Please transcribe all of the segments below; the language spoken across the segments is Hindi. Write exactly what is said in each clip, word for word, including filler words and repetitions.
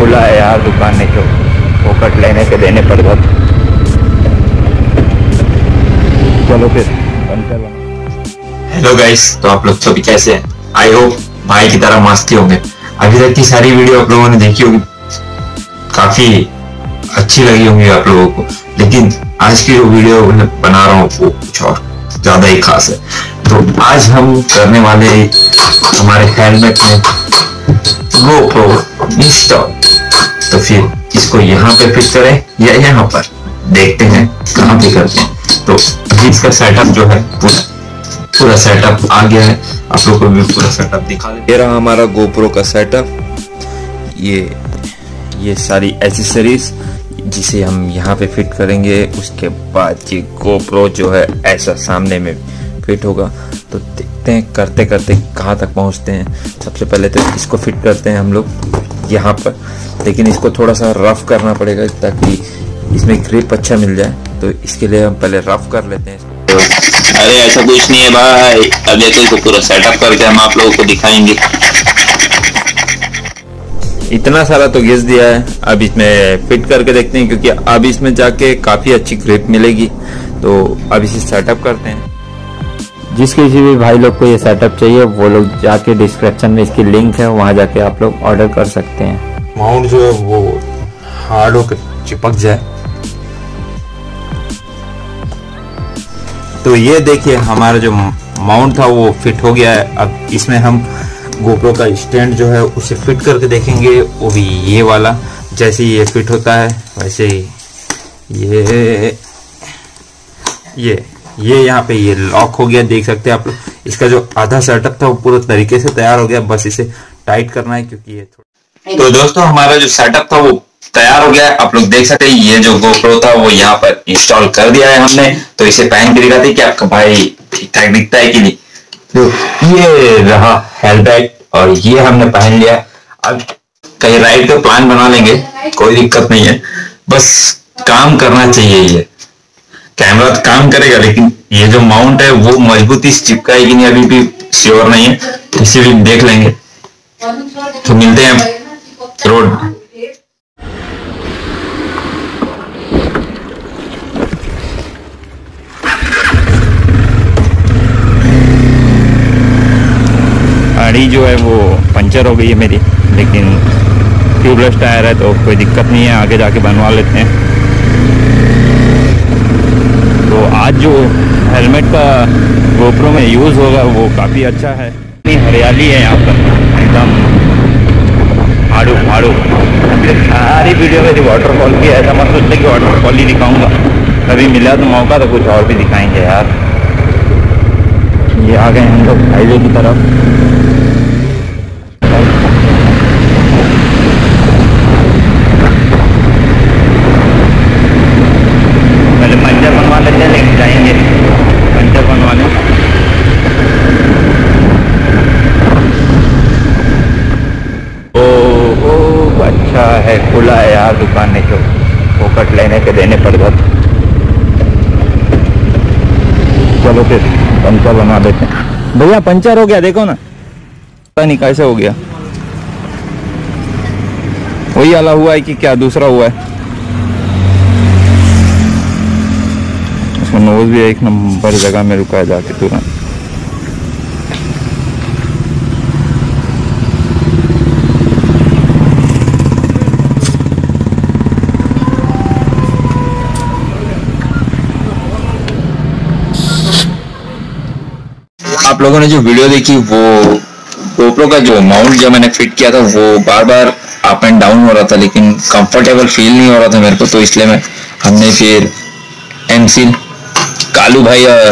खुला है यार दुकान ने, जो फोकट लेने के देने पर बहुत। चलो फिर बनते हैं। हेलो गाइस, तो आप लोग सभी कैसे हैं? आई होप भाई की तरह मस्ती होंगे। अभी तक की सारी वीडियो आप लोगों ने देखी होगी, काफी अच्छी लगी होंगी आप लोगों को, लेकिन आज की जो वीडियो बना रहा हूँ वो कुछ और ज्यादा ही खास है। तो आज हम करने वाले हमारे हेलमेट में GoPro इंस्टॉल, तो फिर इसको यहाँ पे फिट करें या यहाँ पर, देखते हैं कहाँ पे करते हैं। तो अभी इसका सेटअप जो है पूरा पूरा सेटअप आ गया है, आप लोगों को भी पूरा सेटअप दिखा दे। ये रहा हमारा GoPro का सेटअप, ये ये सारी एसेसरीज जिसे हम यहाँ पे फिट करेंगे। उसके बाद ये GoPro जो है ऐसा सामने में फिट होगा। तो देखते हैं करते करते कहाँ तक पहुँचते हैं। सबसे पहले तो इसको फिट करते हैं हम लोग यहाँ पर, लेकिन इसको थोड़ा सा रफ करना पड़ेगा ताकि इसमें ग्रिप अच्छा मिल जाए। तो इसके लिए हम पहले रफ कर लेते हैं। अरे ऐसा कुछ नहीं है भाई, अब ये तो पूरा सेटअप करके हम आप लोगों को दिखाएंगे। इतना सारा तो घिस दिया है, अब इसमें फिट करके देखते हैं, क्योंकि अब इसमें जाके काफ़ी अच्छी ग्रिप मिलेगी। तो अब इसे सेटअप करते हैं। जिस किसी भी भाई लोग को ये सेटअप चाहिए वो लोग जाके डिस्क्रिप्शन में इसकी लिंक है, वहाँ जाके आप लोग ऑर्डर कर सकते हैं। माउंट जो है वो हार्ड होकर चिपक जाए। तो ये देखिए हमारा जो माउंट था वो फिट हो गया है। अब इसमें हम GoPro का स्टैंड जो है उसे फिट करके देखेंगे, वो भी ये वाला। जैसे ये फिट होता है वैसे ही ये ये ये यहाँ पे ये लॉक हो गया, देख सकते हैं आप लोग। इसका जो आधा सेटअप था वो पूरे तरीके से तैयार हो गया, बस इसे टाइट करना है क्योंकि ये थोड़ा। तो दोस्तों हमारा जो सेटअप था वो तैयार हो गया है, आप लोग देख सकते हैं। ये जो GoPro था वो यहाँ पर इंस्टॉल कर दिया है हमने। तो इसे पहन के दिखाते कि आपका भाई ठीक ठाक दिखता है कि नहीं। तो ये रहा हेलमेट और ये हमने पहन लिया। अब कहीं राइड का प्लान बना लेंगे, कोई दिक्कत नहीं है, बस काम करना चाहिए। ये कैमरा तो काम करेगा, लेकिन ये जो माउंट है वो मजबूती से चिपका है कि नहीं अभी भी श्योर नहीं है, इसे भी देख लेंगे। तो मिलते हैं रोड। गाड़ी जो है वो पंचर हो गई है मेरी, लेकिन ट्यूबलेस टायर है तो कोई दिक्कत नहीं है, आगे जाके बनवा लेते हैं। तो आज जो हेलमेट का GoPro में यूज़ होगा वो काफ़ी अच्छा है। इतनी हरियाली है यहाँ पर एकदम आड़ू फाड़ू। सारी वीडियो में जो वाटरफॉल की है, ऐसा मत सोचते कि वाटरफॉल ही दिखाऊंगा, कभी मिला तो मौका तो कुछ और भी दिखाएंगे यार। ये आ गए हम लोग हाईवे की तरफ। पहले पंचर बनवा लेते हैं, लेकिन जाएंगे पंचर बनवाने। ओ ओ अच्छा है, खुला है यार दुकान ने, जो फोकट लेने के देने पर बहुत। चलो फिर पंचर बना देते हैं। भैया पंचर हो गया, देखो ना, पता नहीं कैसे हो गया। वही वाला हुआ है कि क्या दूसरा हुआ है? इसका नोज भी एक नंबर जगह में रुका है जाके तुरंत। आप लोगों ने जो वीडियो देखी वो GoPro का जो माउंट जो मैंने फिट किया था वो बार बार अप एंड डाउन हो रहा था, लेकिन कंफर्टेबल फील नहीं हो रहा था मेरे को। तो इसलिए मैं हमने फिर एमसी कालू भाई और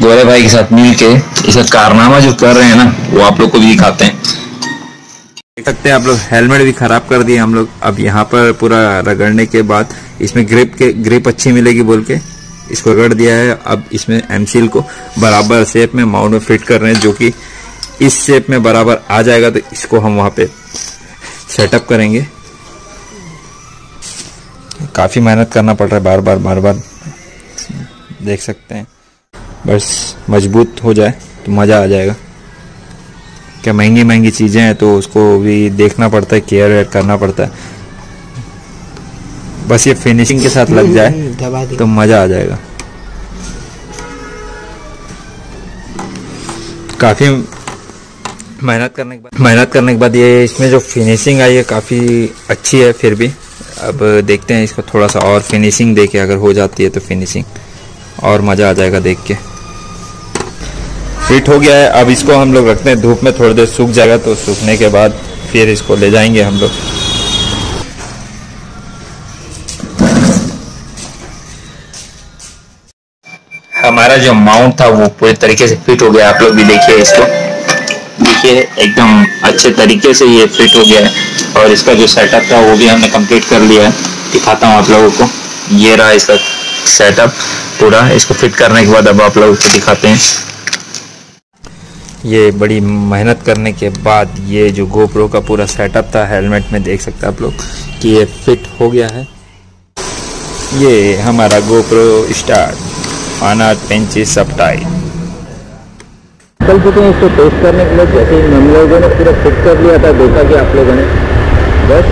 गोरे भाई के साथ मिल के इसका कारनामा जो कर रहे हैं ना वो आप लोग को भी दिखाते हैं। देख सकते हैं आप लोग, हेलमेट भी खराब कर दिए हम लोग। अब यहाँ पर पूरा रगड़ने के बाद इसमें ग्रिप के ग्रिप अच्छी मिलेगी बोल के इसको रगड़ दिया है। अब इसमें एमसील को बराबर शेप में माउंट में फिट कर रहे हैं, जो कि इस शेप में बराबर आ जाएगा। तो इसको हम वहाँ पे सेटअप करेंगे। काफ़ी मेहनत करना पड़ रहा है, बार बार बार बार देख सकते हैं, बस मजबूत हो जाए तो मज़ा आ जाएगा। क्या महंगी महंगी चीज़ें हैं तो उसको भी देखना पड़ता है, केयर वेयर करना पड़ता है। बस ये फिनिशिंग के साथ लग जाए तो मज़ा आ जाएगा। काफ़ी मेहनत करने के बाद मेहनत करने के बाद ये इसमें जो फिनिशिंग आई है काफ़ी अच्छी है। फिर भी अब देखते हैं इसको थोड़ा सा और फिनिशिंग देके अगर हो जाती है तो फिनिशिंग और मज़ा आ जाएगा देख के। फिट हो गया है, अब इसको हम लोग रखते हैं धूप में, थोड़ी देर सूख जाएगा तो सूखने के बाद फिर इसको ले जाएंगे हम लोग। हमारा जो माउंट था वो पूरे तरीके से फिट हो गया। आप लोग भी देखिए इसको, देखिए एकदम अच्छे तरीके से ये फिट हो गया है। और इसका जो सेटअप था वो भी हमने कंप्लीट कर लिया है, दिखाता हूँ आप लोगों को। ये रहा इसका सेटअप पूरा, इसको फिट करने के बाद अब आप लोगों को दिखाते हैं। ये बड़ी मेहनत करने के बाद ये जो GoPro का पूरा सेटअप था हेलमेट में, देख सकते हैं आप लोग कि ये फिट हो गया है। ये हमारा GoPro स्टार आना पेंचेस सब टाइट कल चुके हैं। इसको टेस्ट करने के लिए जैसे ही हम लोगों ने पूरा फिट कर लिया था, देखा कि आप लोगों ने बस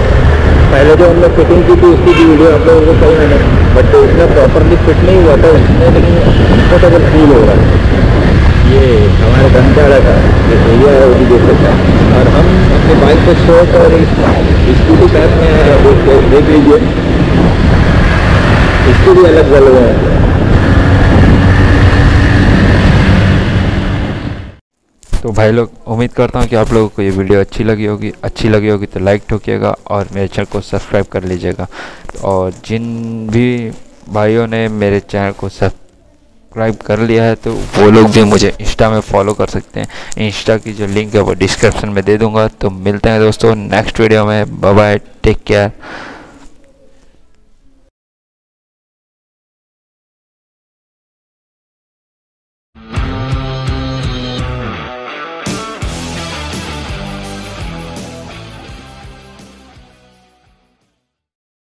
पहले जो हम लोग फिटिंग की थी उसकी भी वीडियो आप लोगों को कल मैंने, बट तो इसमें प्रॉपरली फिट नहीं हुआ था उसमें, लेकिन कंफर्टेबल फील हो रहा है। ये हमारे बंजारा का जो भैया है वो भी देख सकता है, और हम अपने बाइक पर शॉर्ट और स्कूटी बैग में वो देख लीजिए, इसको भी अलग जल रहे हैं। तो भाई लोग, उम्मीद करता हूँ कि आप लोगों को ये वीडियो अच्छी लगी होगी। अच्छी लगी होगी तो लाइक ठोकिएगा और मेरे चैनल को सब्सक्राइब कर लीजिएगा। और जिन भी भाइयों ने मेरे चैनल को सब्सक्राइब कर लिया है तो वो लोग भी मुझे इंस्टा में फॉलो कर सकते हैं। इंस्टा की जो लिंक है वो डिस्क्रिप्शन में दे दूँगा। तो मिलते हैं दोस्तों नेक्स्ट वीडियो में। Bye bye, take care.